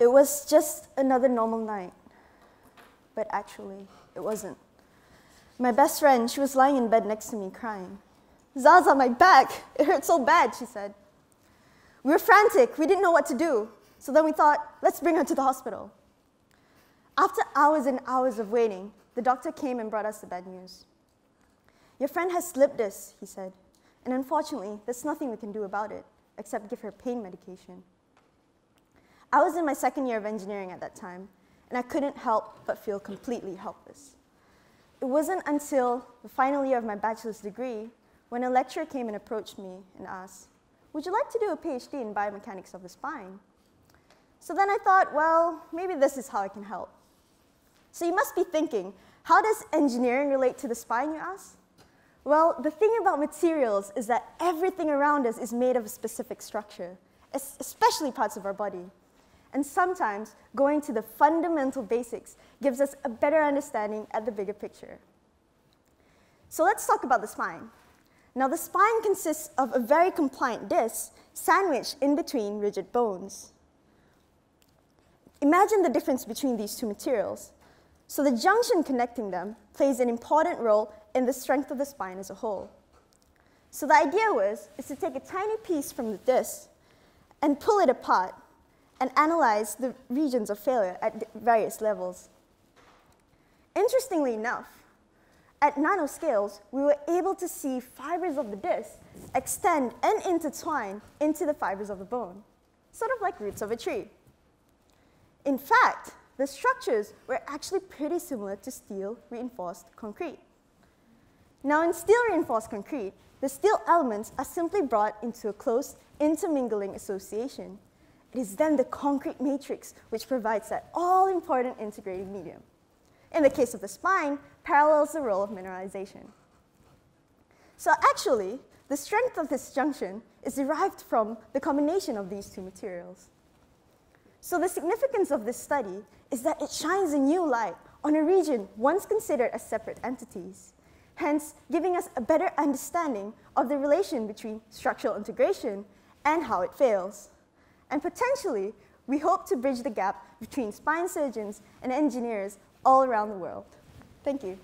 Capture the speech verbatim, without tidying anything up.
It was just another normal night. But actually, it wasn't. My best friend, she was lying in bed next to me crying. "Zaza, my back, it hurts so bad," she said. We were frantic, we didn't know what to do. So then we thought, let's bring her to the hospital. After hours and hours of waiting, the doctor came and brought us the bad news. "Your friend has slipped this," he said. "And unfortunately, there's nothing we can do about it, except give her pain medication." I was in my second year of engineering at that time, and I couldn't help but feel completely helpless. It wasn't until the final year of my bachelor's degree when a lecturer came and approached me and asked, "Would you like to do a PhD in biomechanics of the spine?" So then I thought, well, maybe this is how I can help. So you must be thinking, how does engineering relate to the spine, you ask? Well, the thing about materials is that everything around us is made of a specific structure, especially parts of our body. And sometimes, going to the fundamental basics gives us a better understanding at the bigger picture. So let's talk about the spine. Now, the spine consists of a very compliant disc sandwiched in between rigid bones. Imagine the difference between these two materials. So the junction connecting them plays an important role in the strength of the spine as a whole. So the idea was is to take a tiny piece from the disc and pull it apart and analyze the regions of failure at various levels. Interestingly enough, at nanoscales, we were able to see fibers of the disc extend and intertwine into the fibers of the bone, sort of like roots of a tree. In fact, the structures were actually pretty similar to steel-reinforced concrete. Now, in steel-reinforced concrete, the steel elements are simply brought into a close intermingling association. It is then the concrete matrix which provides that all-important integrating medium. In the case of the spine, parallels the role of mineralization. So actually, the strength of this junction is derived from the combination of these two materials. So the significance of this study is that it shines a new light on a region once considered as separate entities, hence giving us a better understanding of the relation between structural integration and how it fails. And potentially, we hope to bridge the gap between spine surgeons and engineers all around the world. Thank you.